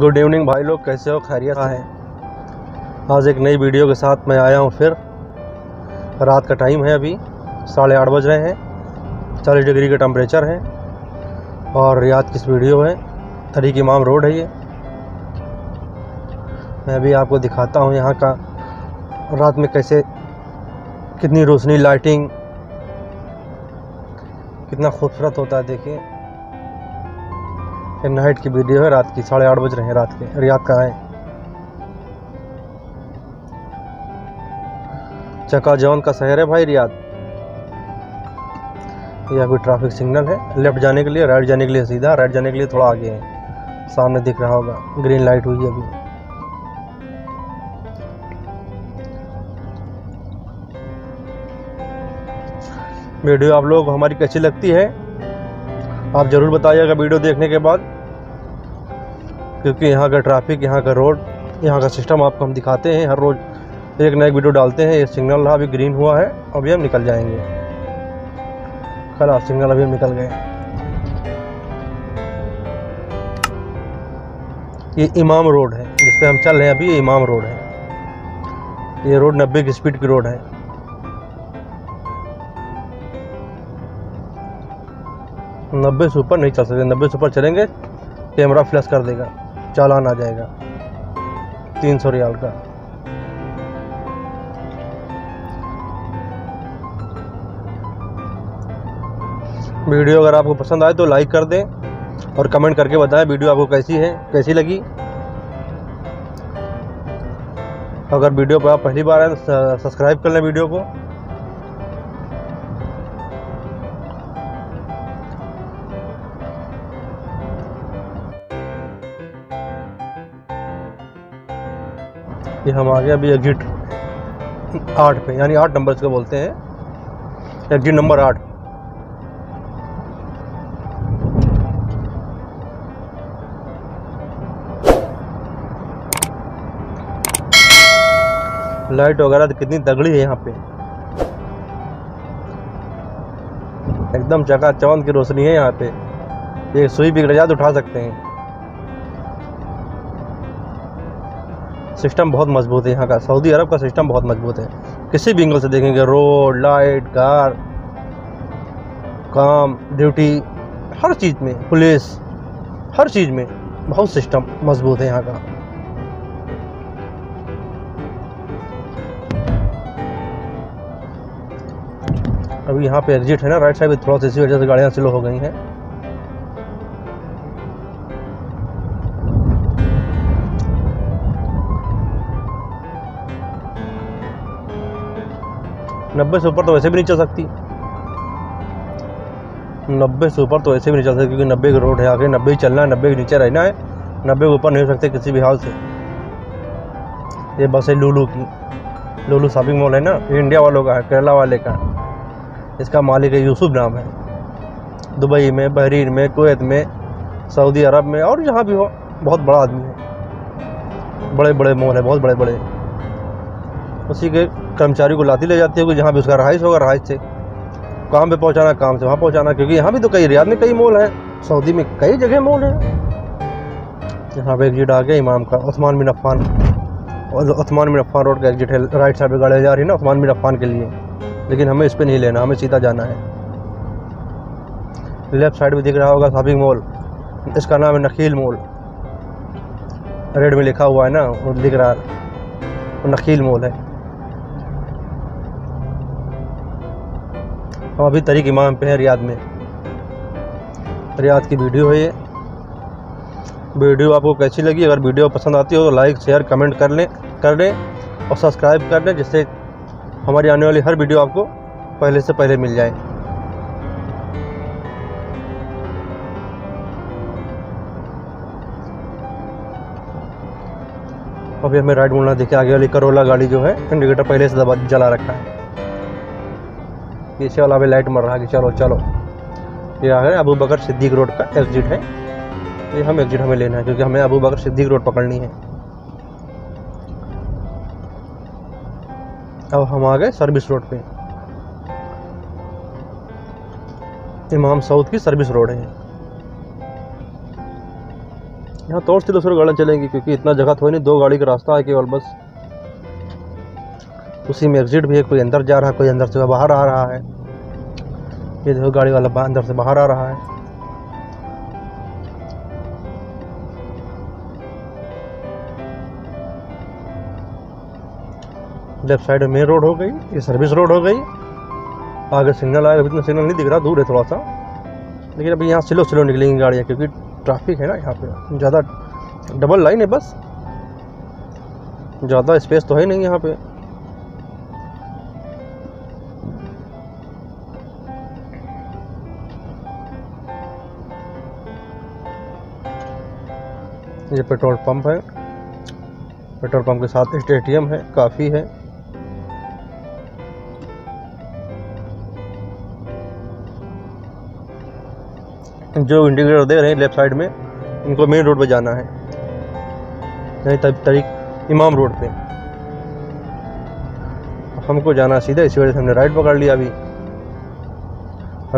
Good evening भाई लोग, कैसे हो? खैरियत हैं? आज एक नई वीडियो के साथ मैं आया हूं। फिर रात का टाइम है, अभी 8:30 बज रहे हैं। 40 डिग्री का टेम्परेचर है और रियाद किस वीडियो है, तरीक़ इमाम रोड है ये। मैं अभी आपको दिखाता हूं यहाँ का रात में कैसे, कितनी रोशनी, लाइटिंग कितना खूबसूरत होता है। देखिए नाइट की वीडियो है, रात की 8:30 बज रहे हैं रात के। रियाद का है, चकाजौन का शहर है भाई रियाद। यह कोई ट्रैफिक सिग्नल है, लेफ्ट जाने के लिए, राइट जाने के लिए सीधा, राइट जाने के लिए थोड़ा आगे है। सामने दिख रहा होगा, ग्रीन लाइट हुई है अभी। वीडियो आप लोगों को हमारी कैसी लगती है आप ज़रूर बताइएगा वीडियो देखने के बाद, क्योंकि यहाँ का ट्रैफिक, यहाँ का रोड, यहाँ का सिस्टम आपको हम दिखाते हैं। हर रोज़ एक नई वीडियो डालते हैं। ये सिग्नल अभी ग्रीन हुआ है, अभी हम निकल जाएंगे। खलास, सिग्नल अभी हम निकल गए। ये इमाम रोड है जिस पे हम चल रहे हैं अभी, ये इमाम रोड है। ये रोड 90 की स्पीड की रोड है। नब्बे से ऊपर नहीं चल सकते, 90 से ऊपर चलेंगे कैमरा फ्लैश कर देगा, चालान आ जाएगा 300 रियाल का। वीडियो अगर आपको पसंद आए तो लाइक कर दें और कमेंट करके बताएं वीडियो आपको कैसी है, कैसी लगी। अगर वीडियो पर आप पहली बार आए तो सब्सक्राइब कर लें वीडियो को। ये हम आ गए अभी एग्जिट 8 पे, यानी 8 नंबर इसको बोलते हैं, एग्जिट नंबर 8। लाइट वगैरह तो कितनी तगड़ी है यहाँ पे, एकदम चकाचौंध की रोशनी है यहाँ पे। ये सुई भी रियाद उठा सकते हैं। सिस्टम बहुत मजबूत है यहाँ का, सऊदी अरब का सिस्टम बहुत मजबूत है। किसी भी एंगल से देखेंगे, रोड, लाइट, कार, काम, ड्यूटी, हर चीज़ में, पुलिस, हर चीज़ में बहुत सिस्टम मजबूत है यहाँ का। अभी यहाँ पे एग्जिट है ना, राइट साइड में थोड़ा सा, इसी वजह से गाड़ियाँ स्लो हो गई हैं। नब्बे से ऊपर तो वैसे भी नहीं चल सकती, 90 से ऊपर तो वैसे भी नहीं चल सकती, क्योंकि 90 की रोड है। आगे 90 ही चलना है, 90 के नीचे रहना है, 90 के ऊपर नहीं हो सकते किसी भी हाल से। ये बस है लूलू की, लूलू शॉपिंग मॉल है ना, ये इंडिया वालों का है, केरला वाले का। इसका मालिक है यूसुफ नाम है। दुबई में, बहरीन में, कुवैत में, सऊदी अरब में और जहाँ भी हो, बहुत बड़ा आदमी है। बड़े बड़े मॉल है, बहुत बड़े बड़े। उसी के कर्मचारी को लाती ले जाती है, क्योंकि जहाँ भी उसका रहाइश होगा, रहाइश से काम पे पहुँचाना, काम से वहाँ पहुँचाना। क्योंकि यहाँ भी तो कई, रियाद में कई मॉल है, सऊदी में कई जगह मॉल है। यहाँ पे एग्जिट आ गया इमाम का, उस्मान बिन अफ़ान, और उस्मान बिन अफ़ान रोड का एग्जिट है। राइट साइड पर गाड़ी जा रही है ना उस्मान बिन अफ़ान के लिए, लेकिन हमें इस पर नहीं लेना, हमें सीधा जाना है। लेफ्ट साइड में दिख रहा होगा शॉपिंग मॉल, इसका नाम है नखील मॉल, रेड में लिखा हुआ है ना, और दिख रहा है नखील मॉल है। हम अभी तरीक़ इमाम पे हैं रियाद में। रियाद की वीडियो है ये। वीडियो आपको कैसी लगी? अगर वीडियो पसंद आती हो तो लाइक, शेयर, कमेंट कर लें और सब्सक्राइब कर लें, जिससे हमारी आने वाली हर वीडियो आपको पहले से पहले मिल जाए। अभी हमें राइट मुड़ना, देखिए आगे वाली करोला गाड़ी जो है, इंडिकेटर पहले से दबा जला रखा है। पीछे वाला भी लाइट मर रहा है कि चलो चलो। ये आ गया अबू बकर सिद्दीक रोड का एग्जिट है। ये हम एग्जिट हमें लेना है, क्योंकि हमें अबू बकर सिद्दीक रोड पकड़नी है। अब हम आ गए सर्विस रोड पे, इमाम सऊद की सर्विस रोड है। यहाँ तोड़ से दूसरी गाड़ियाँ चलेंगी क्योंकि इतना जगह तो है नहीं, दो गाड़ी का रास्ता है केवल बस, उसी में एग्जिट भी है। कोई अंदर जा रहा है, कोई अंदर से बाहर आ रहा है। ये देखो गाड़ी वाला अंदर से बाहर आ रहा है। लेफ्ट साइड मेन रोड हो गई, ये सर्विस रोड हो गई। आगे सिग्नल आया, इतना सिग्नल नहीं दिख रहा, दूर है थोड़ा सा, लेकिन अभी यहाँ स्लो स्लो निकलेंगी गाड़ियाँ क्योंकि ट्रैफिक है ना यहाँ पे ज़्यादा। डबल लाइन है बस, ज़्यादा स्पेस तो है नहीं यहाँ पे। ये पेट्रोल पंप है, पेट्रोल पंप के साथ स्टेडियम है, काफ़ी है। जो इंडिकेटर दे रहे हैं लेफ्ट साइड में, इनको मेन रोड पे जाना है, नहीं तरीक इमाम रोड पे हमको जाना सीधा। इसी वजह से हमने राइट पकड़ लिया, अभी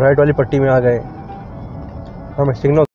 राइट वाली पट्टी में आ गए हम। सिग्नल